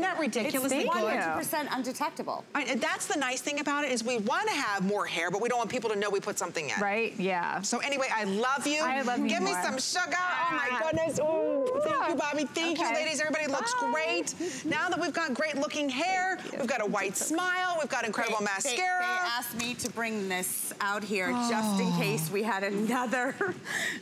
Isn't that ridiculous? It's 100% undetectable. I mean, that's the nice thing about it is we want to have more hair, but we don't want people to know we put something in. Right? Yeah. So anyway, I love you. I love you. Give me some sugar. Ah. Oh my goodness. Ooh, thank you, Bobby. Thank you, ladies. Everybody looks great. Now that we've got great looking hair, we've got a white smile, we've got incredible mascara. They asked me to bring this out here just in case we had another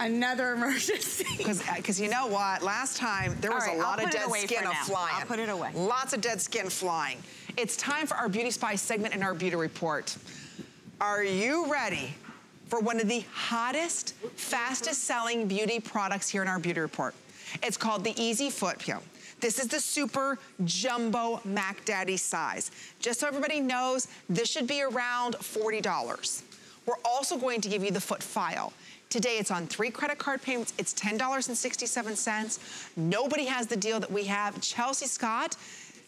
emergency. Because you know what? Last time there was a lot of dead skin flying. I'll put it away. Lots of dead skin flying. It's time for our Beauty Spy segment and our Beauty Report. Are you ready for one of the hottest, fastest selling beauty products here in our Beauty Report? It's called the EZ Foot File. This is the super jumbo Mac Daddy size. Just so everybody knows, this should be around $40. We're also going to give you the Foot File. Today it's on 3 credit card payments. It's $10.67. Nobody has the deal that we have. Chelsea Scott,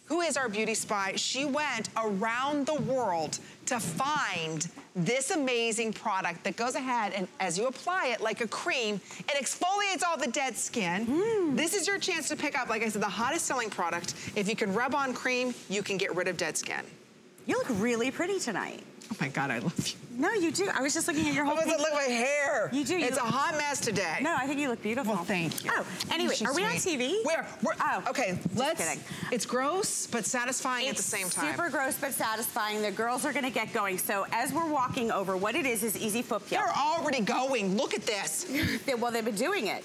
who is our beauty spy, she went around the world to find this amazing product that goes ahead and as you apply it like a cream, it exfoliates all the dead skin. This is your chance to pick up, like I said, the hottest selling product. If you can rub on cream, you can get rid of dead skin. You look really pretty tonight. Oh my God, I love you. No, you do. I was just looking at your whole face. Look at my hair. You do. It's a hot mess today. No, I think you look beautiful. Well, thank you. Oh, anyway, are we on TV? We're okay, let's. Just kidding. It's gross, but satisfying at the same time. Super gross, but satisfying. The girls are going to get going. So as we're walking over, what it is EZ Foot Peel. They're already going. Look at this. Well, they've been doing it.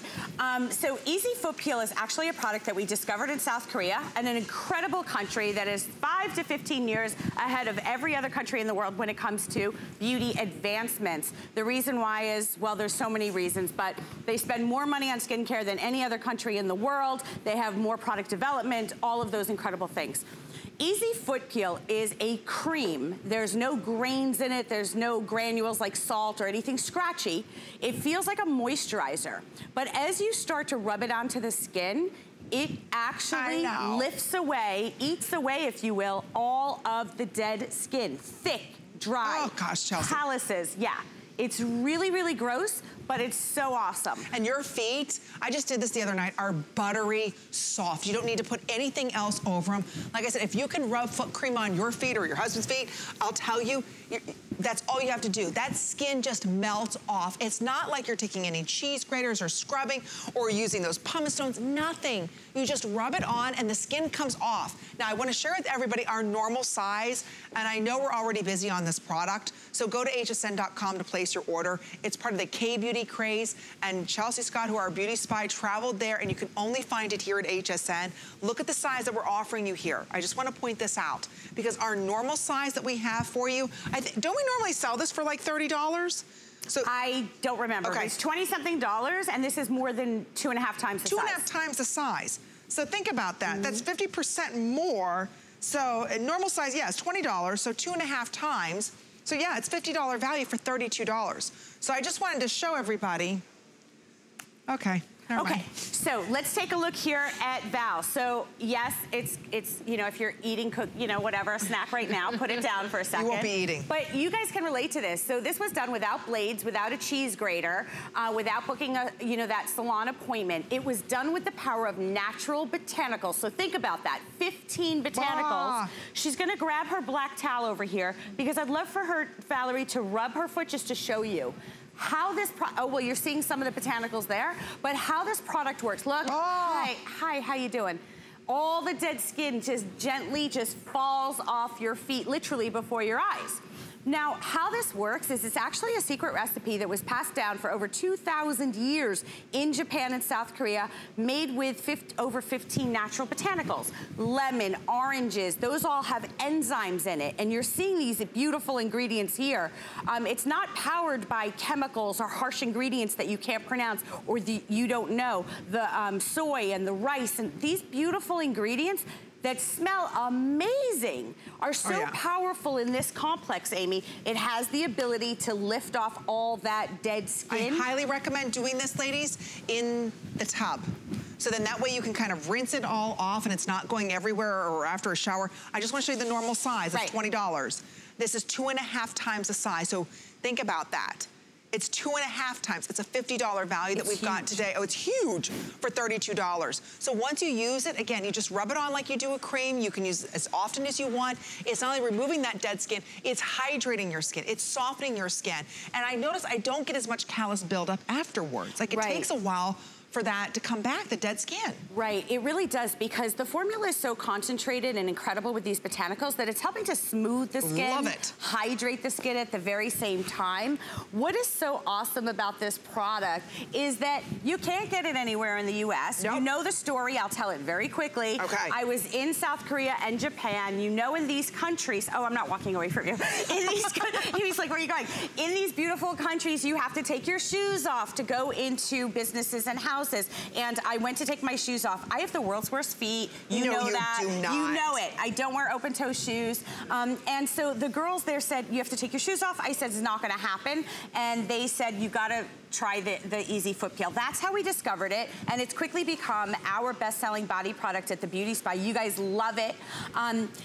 So EZ Foot Peel is actually a product that we discovered in South Korea, an incredible country that is 5 to 15 years ahead of every other country in the world when it comes to beauty advancements. The reason why is, well, there's so many reasons, but they spend more money on skincare than any other country in the world. They have more product development, all of those incredible things. EZ Foot Peel is a cream. There's no grains in it. There's no granules like salt or anything scratchy. It feels like a moisturizer, but as you start to rub it onto the skin, it actually lifts away, eats away, if you will, all of the dead skin. Thick, dry, calluses, It's really, really gross, but it's so awesome. And your feet, I just did this the other night, are buttery soft. You don't need to put anything else over them. Like I said, if you can rub foot cream on your feet or your husband's feet, I'll tell you, that's all you have to do. That skin just melts off. It's not like you're taking any cheese graters or scrubbing or using those pumice stones, nothing. You just rub it on and the skin comes off. Now, I want to share with everybody our normal size, and I know we're already busy on this product, so go to hsn.com to place your order. It's part of the K-Beauty craze, and Chelsea Scott, who our beauty spy, traveled there, and you can only find it here at HSN. Look at the size that we're offering you here. I just want to point this out, because our normal size that we have for you, don't we normally sell this for like $30? So I don't remember. Okay. It's $20-something, and this is more than 2.5 times the size. 2.5 times the size. So think about that. That's 50% more. So a normal size, yeah, it's $20, so 2.5 times. So yeah, it's $50 value for $32. So I just wanted to show everybody. Okay. Okay, so let's take a look here at Val. So yes, it's you know, if you're eating whatever, a snack right now, put it down for a second. You won't be eating. But you guys can relate to this. So this was done without blades, without a cheese grater, without booking a that salon appointment. It was done with the power of natural botanicals. So think about that, 15 botanicals. She's gonna grab her black towel over here because I'd love for her, Valerie, to rub her foot just to show you how this you're seeing some of the botanicals there, but how this product works. Look, hi, how you doing? All the dead skin just gently just falls off your feet, literally before your eyes. Now, how this works is it's actually a secret recipe that was passed down for over 2,000 years in Japan and South Korea, made with over 15 natural botanicals. Lemon, oranges, those all have enzymes in it. And you're seeing these beautiful ingredients here. It's not powered by chemicals or harsh ingredients that you can't pronounce or you don't know. The soy and the rice and these beautiful ingredients that smell amazing are so powerful in this complex, Amy. It has the ability to lift off all that dead skin. I highly recommend doing this, ladies, in the tub. So then that way you can kind of rinse it all off and it's not going everywhere or after a shower. I just want to show you the normal size. It's $20. This is 2.5 times the size. So think about that. It's 2.5 times. It's a $50 value that we've got today. Oh, it's huge for $32. So once you use it, again, you just rub it on like you do a cream. You can use it as often as you want. It's not only removing that dead skin, it's hydrating your skin. It's softening your skin. And I notice I don't get as much callus buildup afterwards. Like it takes a while for that to come back, the dead skin. Right, it really does, because the formula is so concentrated and incredible with these botanicals that it's helping to smooth the skin, hydrate the skin at the very same time. What is so awesome about this product is that you can't get it anywhere in the US. Nope. You know the story, I'll tell it very quickly. Okay. I was in South Korea and Japan, you know, in these countries, oh, I'm not walking away from you. In these, he was like, where are you going? In these beautiful countries, you have to take your shoes off to go into businesses and houses. And I went to take my shoes off. I have the world's worst feet. You know that. You know it. I don't wear open toe shoes. And so the girls there said, you have to take your shoes off. I said, it's not going to happen. And they said, you got to try the EZ Foot Peel. That's how we discovered it. And it's quickly become our best-selling body product at the Beauty Spy. You guys love it.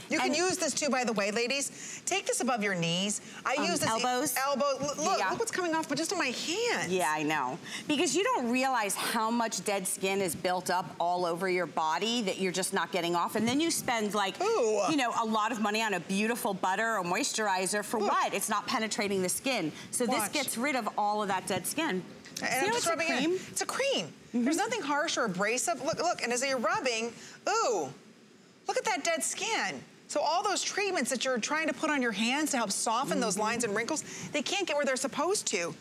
You can use this too, by the way, ladies. Take this above your knees. I use this. Elbows. Elbows. Look, look what's coming off, but just on my hands. Yeah, I know. Because you don't realize how much dead skin is built up all over your body that you're just not getting off. And then you spend like, you know, a lot of money on a beautiful butter or moisturizer for what? It's not penetrating the skin. So this gets rid of all of that dead skin. And I'm just rubbing it. It's a cream. Mm-hmm. There's nothing harsh or abrasive. Look, look, and as you're rubbing, ooh, look at that dead skin. So all those treatments that you're trying to put on your hands to help soften those lines and wrinkles, they can't get where they're supposed to.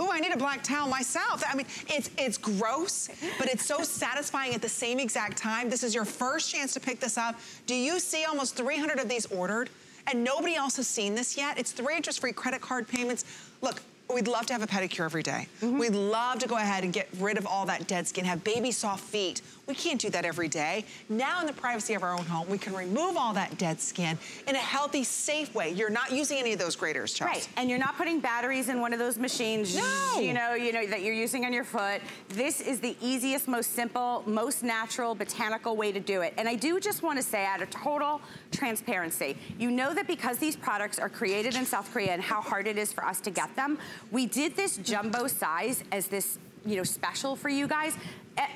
Ooh, I need a black towel myself. I mean, it's gross, but it's so satisfying at the same exact time. This is your first chance to pick this up. Do you see almost 300 of these ordered? And nobody else has seen this yet. It's 3 interest-free credit card payments. Look, we'd love to have a pedicure every day. We'd love to go ahead and get rid of all that dead skin, have baby soft feet. We can't do that every day. Now in the privacy of our own home, we can remove all that dead skin in a healthy, safe way. You're not using any of those graters, Chelsea. Right, and you're not putting batteries in one of those machines, you know, that you're using on your foot. This is the easiest, most simple, most natural, botanical way to do it. And I do just want to say, out of total transparency, you know that because these products are created in South Korea and how hard it is for us to get them, we did this jumbo size as this, you know, special for you guys.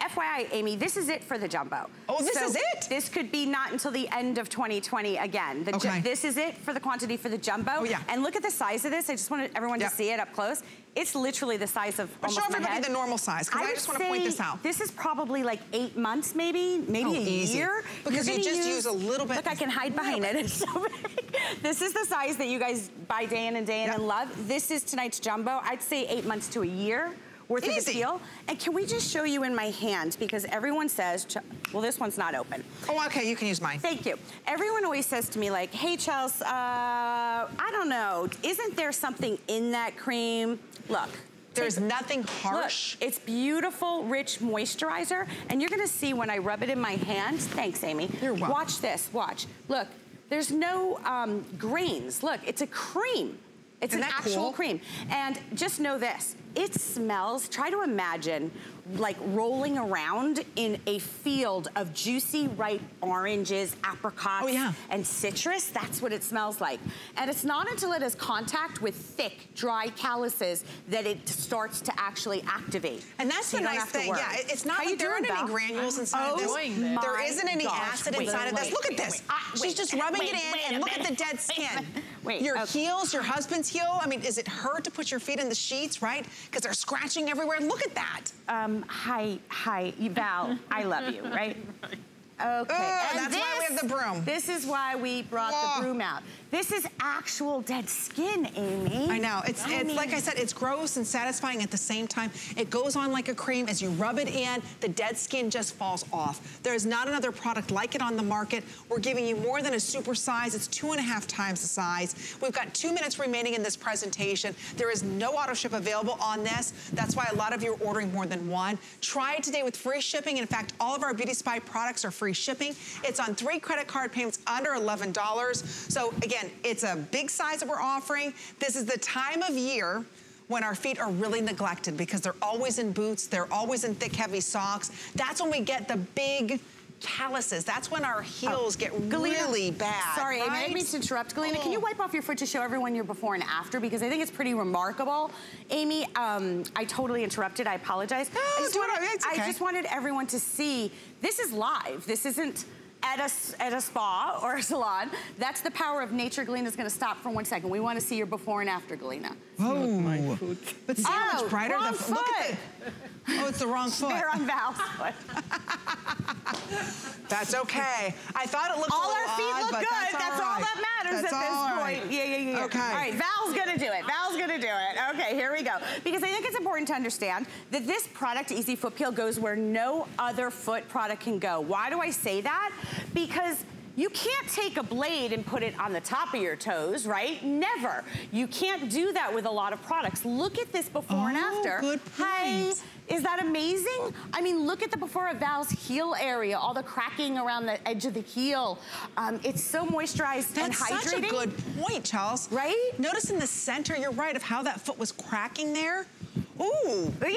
FYI, Amy, this is it for the jumbo. Oh, this is it? This could be not until the end of 2020 again. This is it for the quantity for the jumbo. Oh, yeah. And look at the size of this. I just wanted everyone to see it up close. It's literally the size of almost my head. Show everybody the normal size, because I just want to point this out. This is probably like 8 months, maybe a year. Because you just use a little bit. Look, I can hide behind it. It's so big. This is the size that you guys buy day in and day in and love. This is tonight's jumbo. I'd say 8 months to a year worth of the peel. And can we just show you in my hand, because everyone says, well, this one's not open. Oh, okay, you can use mine. Thank you. Everyone always says to me like, hey, Chelsea, I don't know, isn't there something in that cream? Look. There's nothing harsh. Look, it's beautiful, rich moisturizer. And you're gonna see when I rub it in my hand, thanks, Amy. You're welcome. Watch this, watch. Look, there's no grains. Look, it's a cream. It's an actual cream. And just know this, it smells, try to imagine like rolling around in a field of juicy, ripe oranges, apricots, and citrus. That's what it smells like. And it's not until it has contact with thick, dry calluses that it starts to actually activate. And that's the nice thing, it's not like there aren't any granules inside of this. There isn't any acid inside of this. Look at this. She's just rubbing it in, and look at the dead skin. Your heels, your husband's heel. I mean, is it hurt to put your feet in the sheets, right? Because they're scratching everywhere. Look at that. Hi, Val, I love you, right? Okay, and that's why we have the broom. This is why we brought the broom out. This is actual dead skin, Amy. I know, it's like I said, it's gross and satisfying at the same time. It goes on like a cream. As you rub it in, the dead skin just falls off. There's not another product like it on the market. We're giving you more than a super size. It's 2.5 times the size. We've got 2 minutes remaining in this presentation. There is no auto ship available on this. That's why a lot of you are ordering more than one. Try it today with free shipping. In fact, all of our Beauty Spy products are free shipping. It's on 3 credit card payments under $11. So again, it's a big size that we're offering. This is the time of year when our feet are really neglected because they're always in boots, they're always in thick, heavy socks. That's when we get the big calluses. That's when our heels get really bad. Sorry, right? Amy, I didn't mean to interrupt. Galena, can you wipe off your foot to show everyone your before and after? Because I think it's pretty remarkable. Amy, I totally interrupted. I apologize. No, I just wanted everyone to see. This is live. This isn't at a spa or a salon. That's the power of nature. Galena's gonna stop for 1 second. We wanna see your before and after, Galena. Oh, but see how much brighter the foot. Look at that. Oh, it's the wrong foot. They're on Val's foot. That's okay. I thought it looked all a little odd, but that's all our feet look good. That's all that matters at this point. Yeah. Okay. All right, Val's gonna do it. Val's gonna do it. Okay, here we go. Because I think it's important to understand that this product, EZ Foot Peel, goes where no other foot product can go. Why do I say that? Because you can't take a blade and put it on the top of your toes, right? Never. You can't do that with a lot of products. Look at this before and after. Good point. Hi. Is that amazing? I mean, look at the before of Val's heel area, all the cracking around the edge of the heel. It's so moisturized and hydrating. That's such a good point, Charles. Right? Notice in the center, you're right, of how that foot was cracking there. Ooh. Yeah,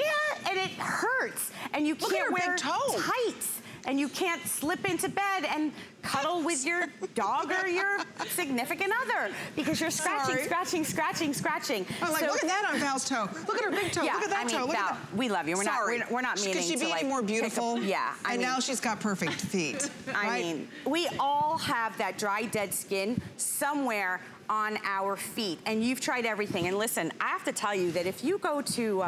and it hurts. And you can't wear tights. And you can't slip into bed and cuddle with your dog or your significant other because you're scratching, scratching. I'm like, so, look at that on Val's toe. Look at her big toe. Yeah, look at that toe. Look Val, at that. We love you. We're not. We're not meaning to. Could she be any more beautiful? Yeah. And now she's got perfect feet. I mean, we all have that dry, dead skin somewhere on our feet, and you've tried everything. And listen, I have to tell you that if you go to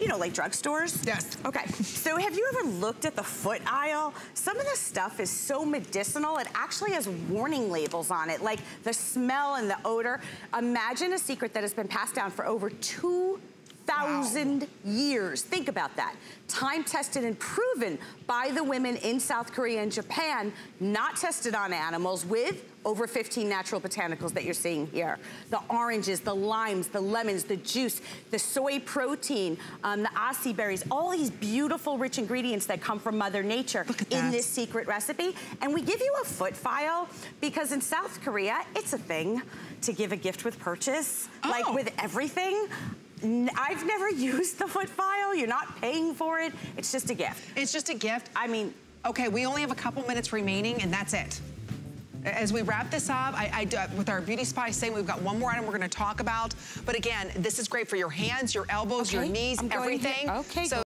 you know, like drugstores? Yes. Okay, so have you ever looked at the foot aisle? Some of this stuff is so medicinal, it actually has warning labels on it, like the smell and the odor. Imagine a secret that has been passed down for over 2,000 years. Think about that. Time tested and proven by the women in South Korea and Japan, not tested on animals, with over 15 natural botanicals that you're seeing here. The oranges, the limes, the lemons, the juice, the soy protein, the acai berries, all these beautiful rich ingredients that come from Mother Nature in this secret recipe. And we give you a foot file because in South Korea, it's a thing to give a gift with purchase, like with everything. I've never used the foot file. You're not paying for it. It's just a gift. It's just a gift. I mean, okay, we only have a couple minutes remaining and that's it. As we wrap this up, with our Beauty Spy saying we've got one more item we're going to talk about. But again, this is great for your hands, your elbows, your knees, everything. Okay. So